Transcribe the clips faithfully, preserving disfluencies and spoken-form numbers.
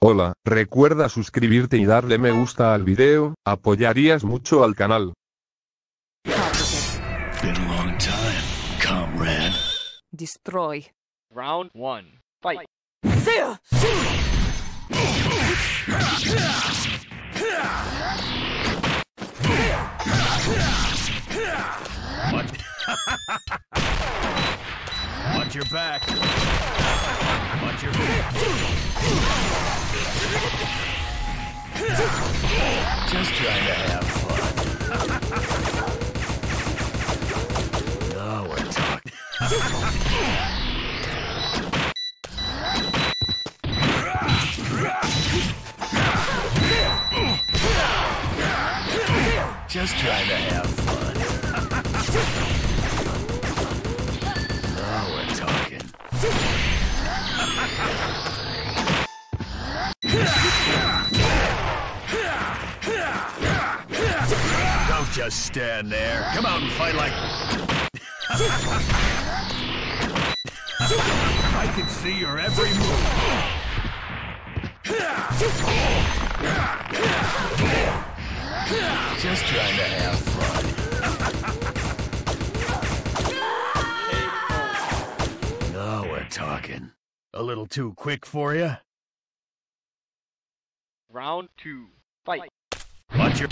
Hola, recuerda suscribirte y darle me gusta al video, apoyarías mucho al canal. Been a long time, comrade. Destroy. Round one. Fight. What? Watch your back. Watch your back. Just trying to have fun. No, we're talking. Just trying to have fun. No, we're talking. Don't just stand there. Come out and fight like... I can see your every move. Just trying to have fun. No, we're talking. A little too quick for you? Round two. Fight. Watch your...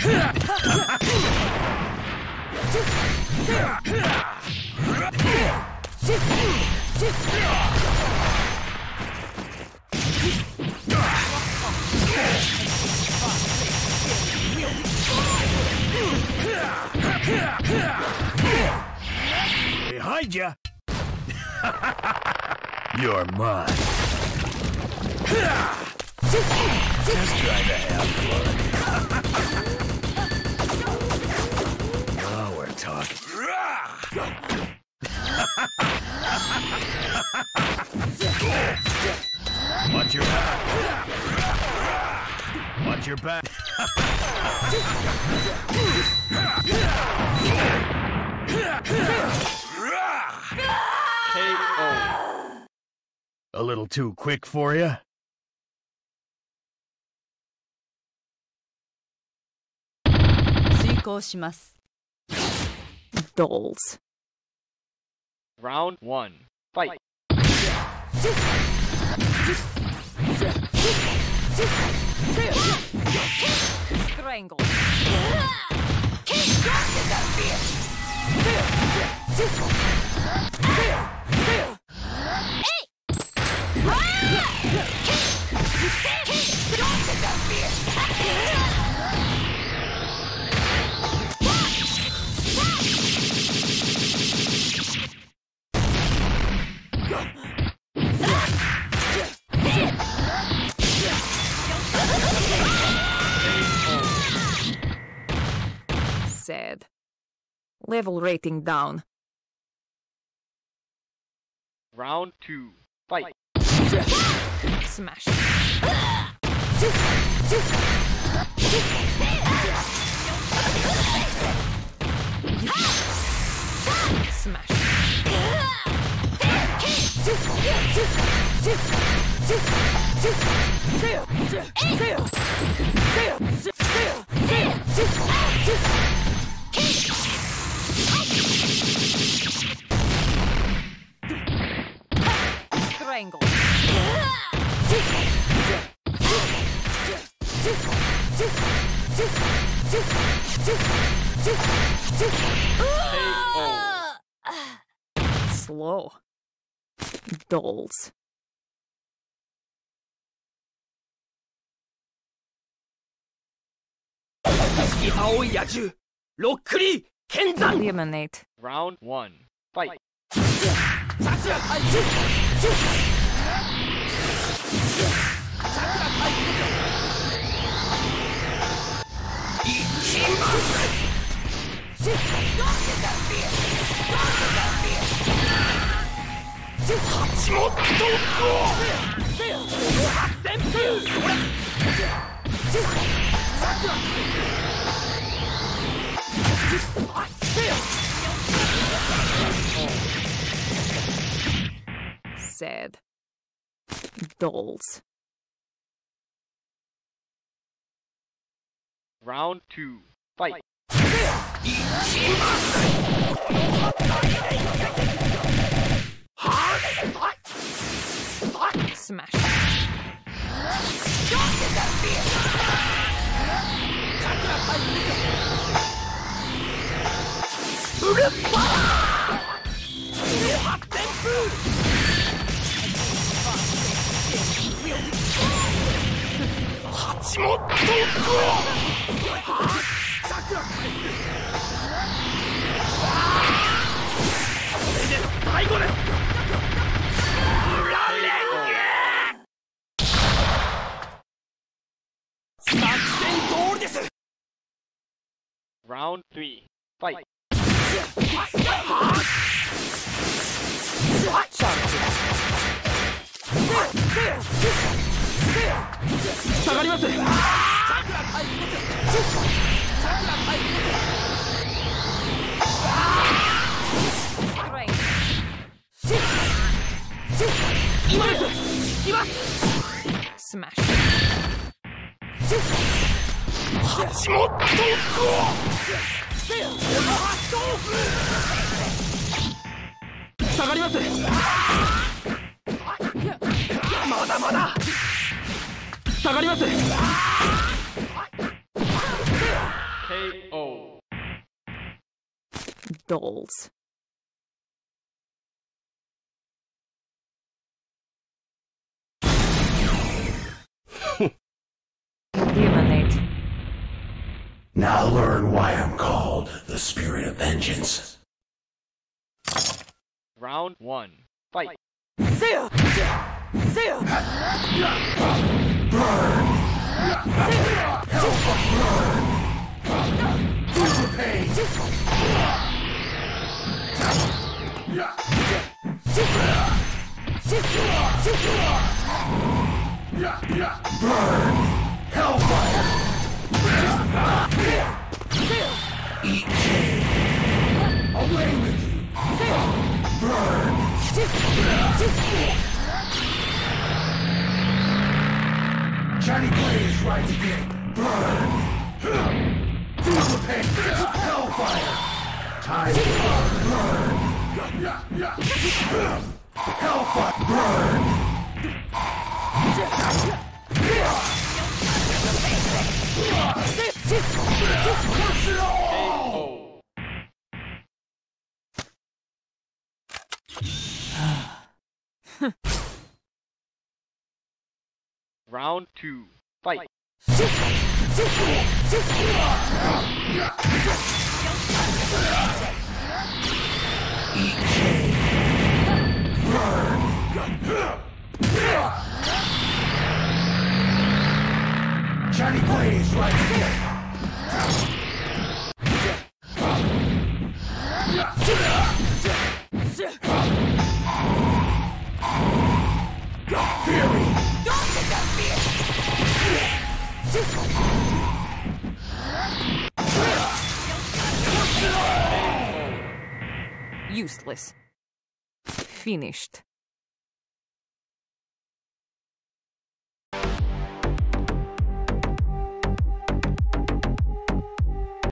Behind ya! You're mine. Just trying to have fun. Oh, we're talking. Watch your back. Watch your back. K O. A little too quick for you? Dolls. Round one. Fight. Strangle. Sad. Level rating down. Round two. Fight. Smash. Smash. Strangle. Slow. Dolls. Eliminate. Round one. Fight. Sad. Dolls. Round two. Fight. Smash. Round three. Fight. Smash. K O. Dolls. Eliminate. Now learn why I'm called the Spirit of Vengeance. Round one. Fight. Seal. Seal. Burn. Burn. Hellfire. Eat cake. Away with you. Burn. Johnny Blaze rides again. Burn. Feel the pain. Hellfire. Time to burn. Hellfire. Burn. Round two. Fight. Johnny Blaze right here. Fury. Don't get that fear. Useless. Finished.